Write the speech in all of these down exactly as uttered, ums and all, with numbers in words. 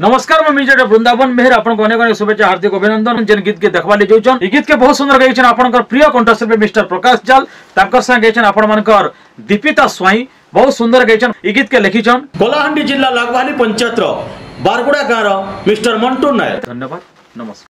नमस्कार मैं मिजडा वृंदावन मेहर आपनको अनेक अनेक शुभेच्छा हार्दिक अभिनंदन जन गीत के देखबा ले जोचन ई गीत के बहुत सुंदर गायछन आपनकर प्रिय कंठशिल्पी मिस्टर प्रकाश जाल तांकर संग गायछन आपन मानकर दीपिता स्वाई बहुत सुंदर गायछन ई गीत के लिखिछन कोलाहांडी जिल्ला लागवाली पंचायत रो बारगुडा गारो मिस्टर मंटू नाय धन्यवाद नमस्कार।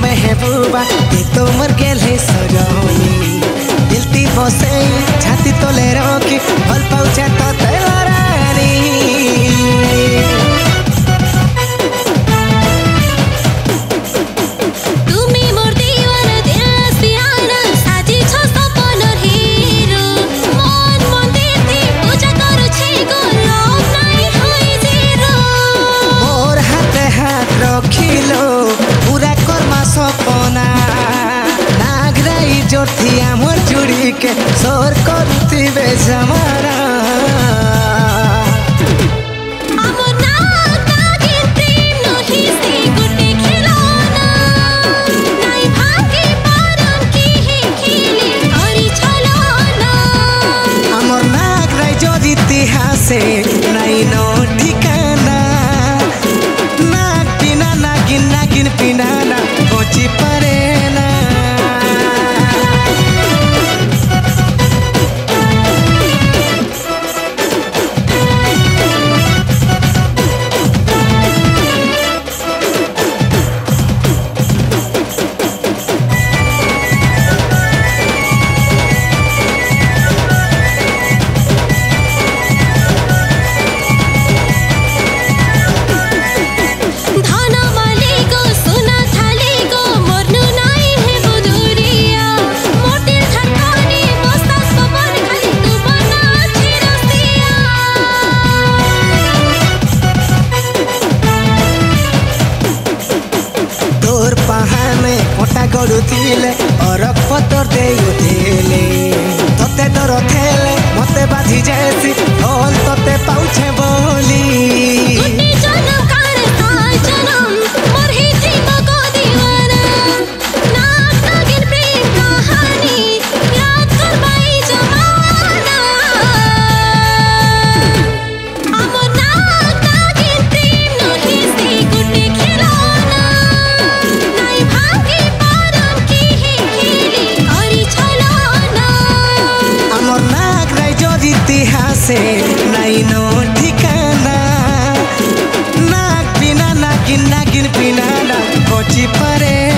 महबूबा ये तो मर गेल है सरोनी दिलती बसे छाती तो ले रोकी फल पहुंचा तो तेरा के सोर करती बेजमारा दिले और पत्थर दे दिले तोते डर थेले मते बाधी जैसी ढोल तोते पाउछे बोली गुनी जन कर ताल जनम मोर ही जीव को दीवाना नाग नागिन प्रेम कहानी याद करवाई जमाना हमो नाग नागिन प्रेम नहीं सी गुटी खिलौना नहीं भागी नहीं नो ठिकाना नागिन नागिन बिना ना कोची परे।